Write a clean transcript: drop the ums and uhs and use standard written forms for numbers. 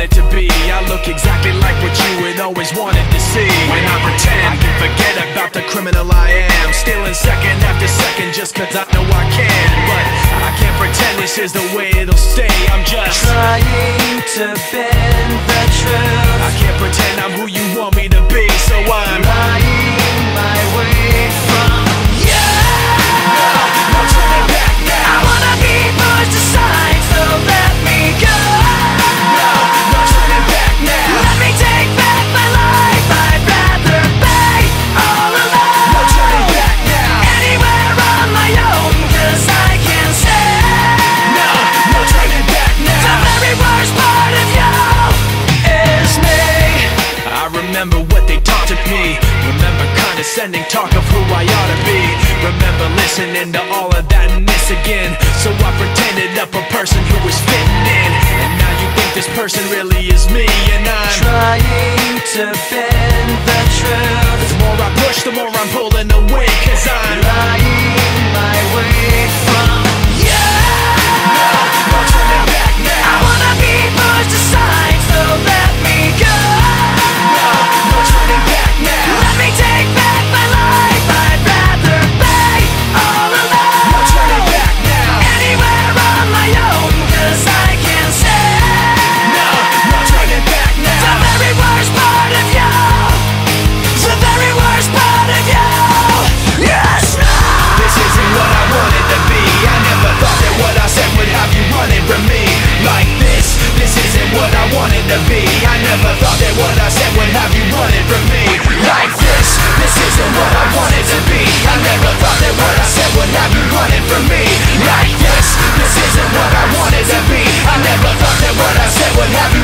wanted to be. I look exactly like what you had always wanted to see. When I pretend, I can forget about the criminal I am, stealing second after second just cause I know I can. But I can't pretend this is the way it'll stay. I'm just trying to bend the truth. I can't pretend I'm who you want me to be, so I'm lying my way from you. No turning back now. I wanna be pushed aside, so let me go. Sending talk of who I ought to be. Remember listening to all of that and this again. So I pretended up a person who was fitting in, and now you think this person really is me. And I'm trying to bend the truth. The more I push, the more I'm pulling away, cause I'm lying my way from you. No, no turning back now. I wanna be pushed aside, so let me go. No, no turning back now. Let me take back. What happened?